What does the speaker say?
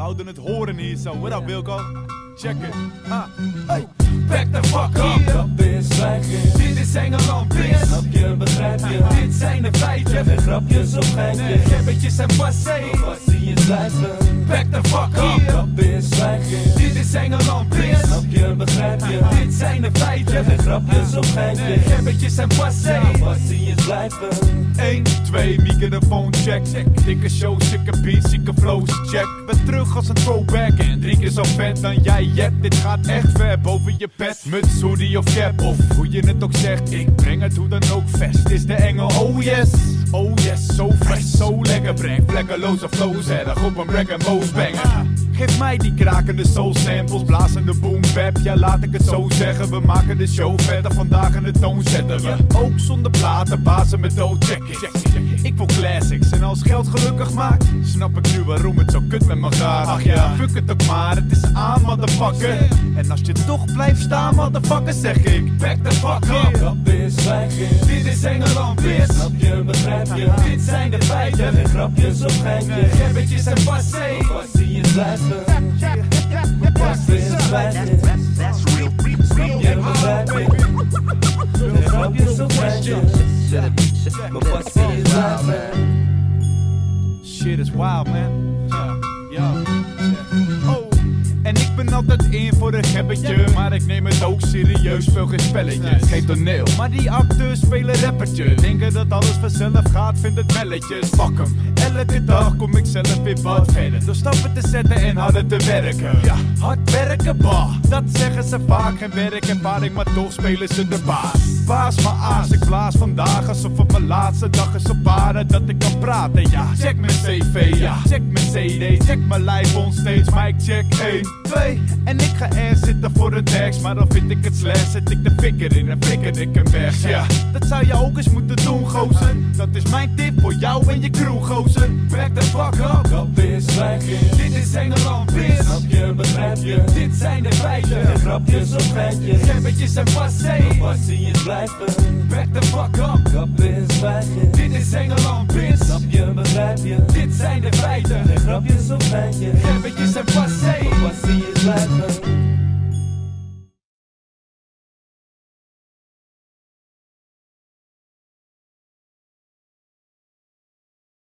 wouden het horen hier, zo. What up, Wilco? Check it. Ha. Hey. Back the fuck up. Dat is zwijgen. Dit is Engeland, bitch. Snap je, begrijp je? Dit zijn de feiten. Geen grapjes of geintjes. Gebbetjes en passé. Wat zie je luisteren? Back the fuck up. Dat is zwijgen. Dit is Engeland, bitch. Snap je, begrijp je? Dit zijn de feiten. Geen grapjes of geintjes. Gebbetjes en passé. Wat zie je luisteren? 1, 2, microfoon check. Dikke show, sikke beats, sikke flows, check. Ben terug als een throwback en 3 keer zo vet dan jij jet. Dit gaat echt ver boven je pet. Muts, hoodie of cap, of hoe je het ook zegt. Ik breng het hoe dan ook vast. Dit is de Engel, oh yes, zo fresh, zo lekker. Breng vlekkeloze flows, erg op een break en boos banger. Geef mij die krakende soul samples, blazende boom bap. Ja, laat ik het zo zeggen, we maken de show verder. Vandaag in de toon zetten we, ook zonder platen, bazen met dood check. Ik wil classics en als geld gelukkig maakt, snap ik nu waarom het zo kut met me gaat. Ach ja, fuck het ook maar, het is aan motherfucker. En als je toch blijft staan motherfucker, zeg ik back the fuck up. Dat is zwijgen. Dit is Engeland, bitch. Snap je, begrijp je? Dit zijn de feiten. Geen grapjes of geintjes, gebbetjes en passé. Wat zie je luisteren? What's this planet? That's real, real, real man. Shit is wild, man. Oh, en ik ben altijd in voor een gebbetje, maar ik neem het ook serieus, speel geen spelletjes. Geen toneel, maar die acteurs spelen rappertje. Denken dat alles vanzelf gaat, vindt het melletjes. Fuck hem. Elke dag kom ik zelf weer wat verder, door stappen te zetten en harder te werken. Ja, hard werken, bah, dat zeggen ze vaak. Geen werkervaring, maar toch spelen ze de baas. Baas maar aas, ik blaas vandaag alsof het mijn laatste dag is. Op waren dat ik kan praten, ja. Check mijn cv, ja. Check mijn cd, check mijn live on stage. Mic check, 1, 2. En ik ga er zitten voor de tekst, maar dan vind ik het slecht. Zet ik de vinger in en flikker ik hem weg, ja. Dat zou je ook eens moeten doen, gozer. Dat is mijn tip voor jou en je crew, gozer. Back the fuck up, dat is zwijgen. Dit is Engeland, bitch. Snap je, begrijp je? Dit zijn de feiten. Geen grapjes of geintjes, gebbetjes en passé. Wat zie je blijven? Back the fuck up, dat is zwijgen. Dit is Engeland, bitch. Snap je, begrijp je? Dit zijn de feiten. Geen grapjes of geintjes, gebbetjes en passé.